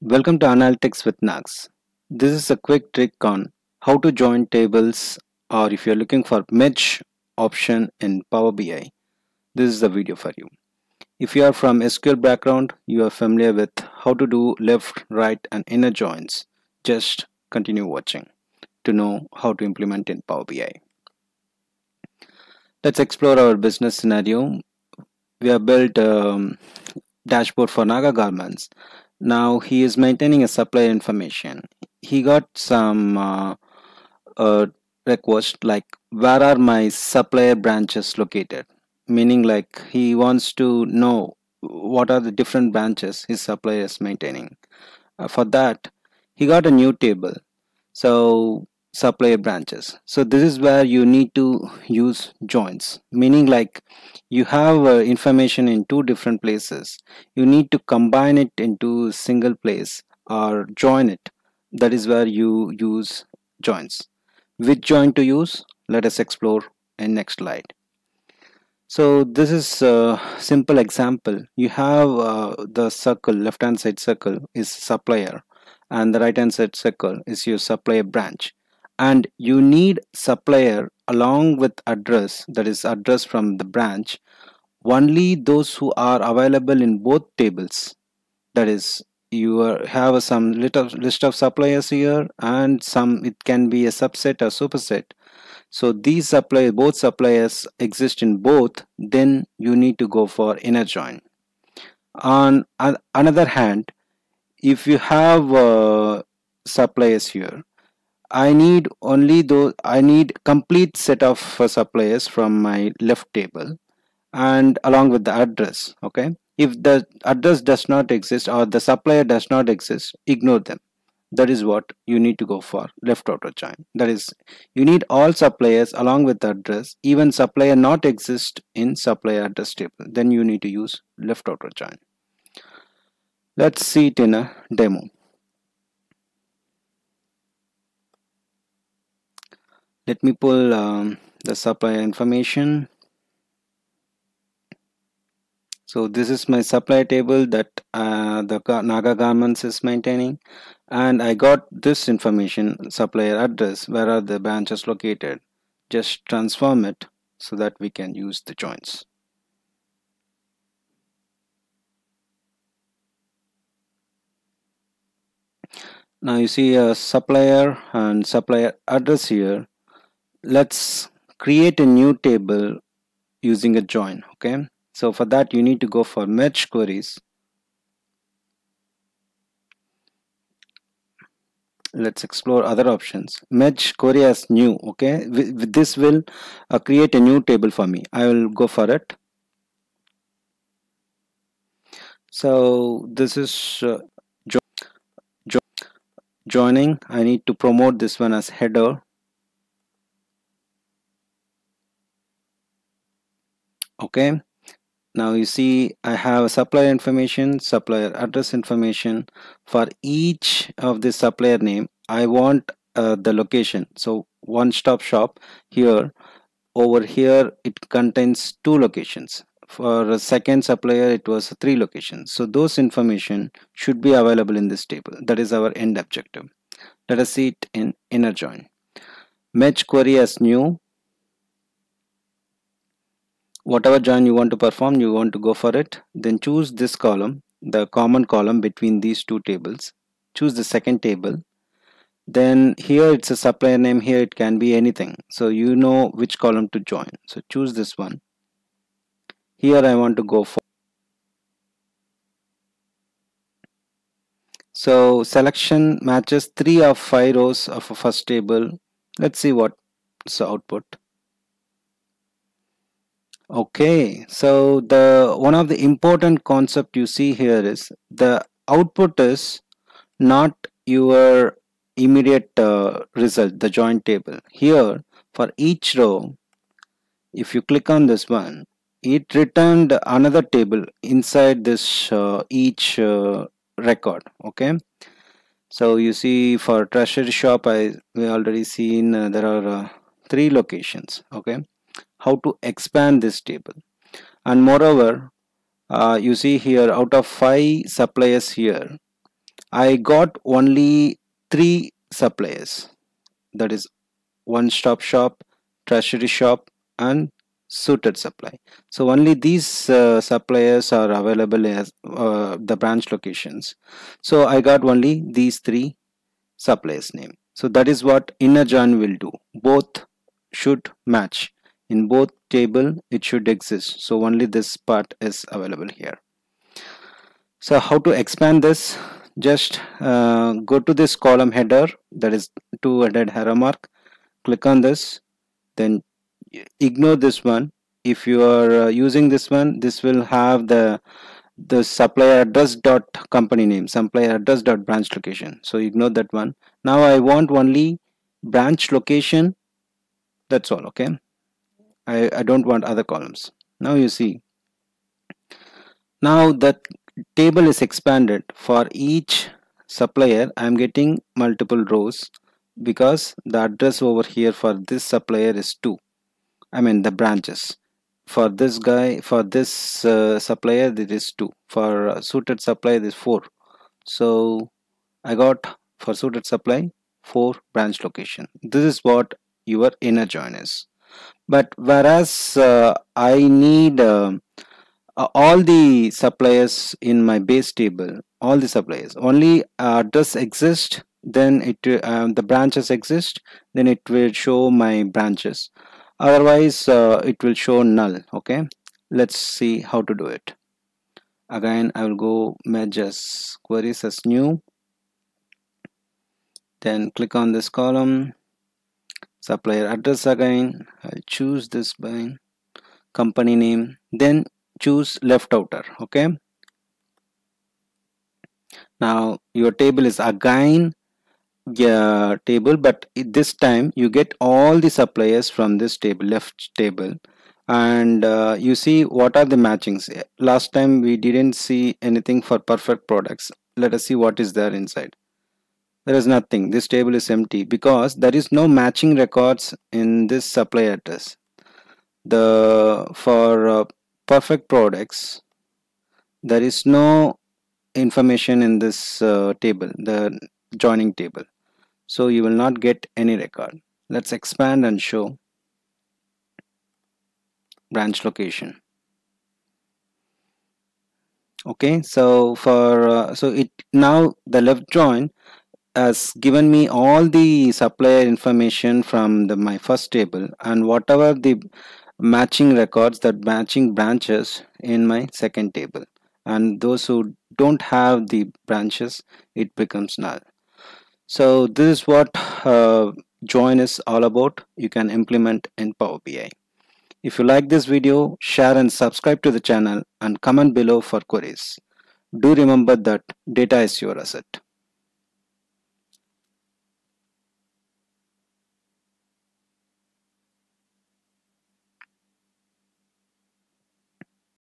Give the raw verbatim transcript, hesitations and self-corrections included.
Welcome to Analytics with Nags. This is a quick trick on how to join tables, or if you're looking for merge option in Power B I, this is the video for you. If you are from S Q L background, you are familiar with how to do left, right and inner joins. Just continue watching to know how to implement in Power B I. Let's explore our business scenario. We have built a dashboard for Naga Garments. Now he is maintaining a supplier information. He got some uh, uh, request like, where are my supplier branches located? Meaning like he wants to know what are the different branches his supplier is maintaining. Uh, for that, he got a new table. So supplier branches. So this is where you need to use joins. Meaning like you have uh, information in two different places. You need to combine it into single place or join it. That is where you use joins. Which join to use? Let us explore in next slide. So this is a simple example. You have uh, the circle, left hand side circle is supplier and the right hand side circle is your supplier branch. And you need supplier along with address, that is address from the branch, only those who are available in both tables. That is, you are, have some list of, list of suppliers here, and some it can be a subset or superset. So these suppliers, both suppliers exist in both, then you need to go for inner join. On uh, another hand, if you have uh, suppliers here, I need only those, I need complete set of uh, suppliers from my left table and along with the address. Okay, if the address does not exist or the supplier does not exist, ignore them. That is what you need to go for left auto join. That is, you need all suppliers along with the address, even supplier not exist in supplier address table, then you need to use left auto join. Let's see it in a demo. Let me pull um, the supplier information. So this is my supplier table that uh, the Naga Garments is maintaining, and I got this information, supplier address, where are the branches located. Just transform it so that we can use the joins. Now you see a supplier and supplier address here. Let's create a new table using a join. Okay, so for that you need to go for merge queries. Let's explore other options. Merge query as new. Okay, this will uh, create a new table for me. I will go for it. So this is uh, joining. I need to promote this one as header. Okay, now you see I have supplier information, supplier address information. For each of the supplier name, I want uh, the location. So one stop shop here, over here it contains two locations. For a second supplier it was three locations. So those information should be available in this table. That is our end objective. Let us see it in inner join. Merge query as new. Whatever join you want to perform, you want to go for it. Then choose this column, the common column between these two tables. Choose the second table. Then here it's a supplier name, here it can be anything. So you know which column to join. So choose this one. Here I want to go for. So selection matches three of five rows of a first table. Let's see what's the output. Okay, so the one of the important concept you see here is the output is not your immediate uh, result, the join table. Here for each row, if you click on this one, it returned another table inside this uh, each uh, record. Okay, so you see for treasury shop, I we already seen uh, there are uh, three locations. Okay, how to expand this table? And moreover, uh, you see here out of five suppliers here, I got only three suppliers, that is one-stop shop, treasury shop and suited supply. So only these uh, suppliers are available as uh, the branch locations. So I got only these three suppliers name. So that is what inner join will do. Both should match. In both table it should exist. So only this part is available here. So how to expand this? Just uh, go to this column header, that is two headed arrow mark. Click on this, then ignore this one. If you are uh, using this one, this will have the the supplier address dot company name, supplier address dot branch location. So ignore that one. Now I want only branch location. That's all. Okay, I, I don't want other columns. Now you see, now that table is expanded. For each supplier I am getting multiple rows, because the address over here for this supplier is two. I mean the branches for this guy, for this uh, supplier it is two, for uh, suited supply it is four. So I got for suited supply four branch location. This is what your inner join is. But whereas uh, I need uh, all the suppliers in my base table, all the suppliers, only address exist, then it uh, the branches exist, then it will show my branches, otherwise uh, it will show null. Okay, let's see how to do it. Again I will go merge as queries as new, then click on this column, supplier address. Again I'll choose this by company name, then choose left outer. Okay, now your table is again yeah table, but this time you get all the suppliers from this table, left table, and uh, you see what are the matchings. Last time we didn't see anything for perfect products. Let us see what is there inside. There is nothing. This table is empty because there is no matching records in this supplier address. The for uh, perfect products there is no information in this uh, table, the joining table. So you will not get any record. Let's expand and show branch location. Okay, so for uh, so it now the left join has given me all the supplier information from the my first table and whatever the matching records, that matching branches in my second table, and those who don't have the branches it becomes null. So this is what uh, join is all about. You can implement in Power B I. If you like this video, share and subscribe to the channel and comment below for queries. Do remember that data is your asset.